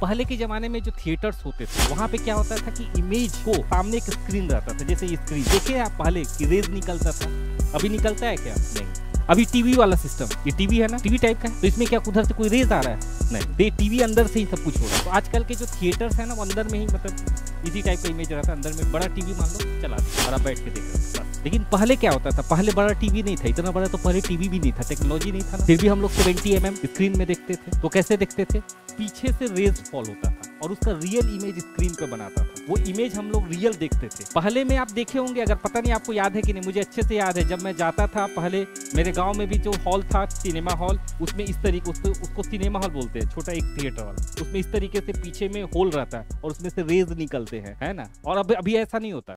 पहले के ज़माने में जो थिएटर्स होते थे वहाँ पे क्या होता था कि इमेज को सामने एक स्क्रीन रहता था, जैसे ये स्क्रीन देखिए आप, पहले रेज निकलता था, अभी निकलता है क्या? नहीं। अभी टीवी वाला सिस्टम, ये टीवी है ना, टीवी टाइप का है, तो इसमें क्या उधर से कोई रेज आ रहा है? नहीं, टीवी अंदर से ही सब कुछ हो रहा है। तो आजकल के जो थिएटर्स है ना, वो अंदर में ही मतलब इसी टाइप का इमेज रहता है, अंदर में बड़ा टीवी मान लो चला दिया और आप बैठ के देख रहे हो। लेकिन पहले क्या होता था, पहले बड़ा टीवी नहीं था, इतना बड़ा तो पहले टीवी भी नहीं था, टेक्नोलॉजी नहीं था ना, फिर भी हम लोग 70 mm स्क्रीन में देखते थे। तो कैसे देखते थे? पीछे से रेज फॉल होता था और उसका रियल इमेज स्क्रीन पर बनाता था, वो इमेज हम लोग रियल देखते थे। पहले में आप देखे होंगे, अगर पता नहीं आपको याद है कि नहीं, मुझे अच्छे से याद है, जब मैं जाता था पहले मेरे गांव में भी जो हॉल था सिनेमा हॉल, उसमें इस तरीके, उसको सिनेमा हॉल बोलते हैं, छोटा एक थिएटर हॉल, उसमें इस तरीके से पीछे में होल रहता है और उसमें से रेज निकलते हैं, है ना। और अब अभी ऐसा नहीं होता।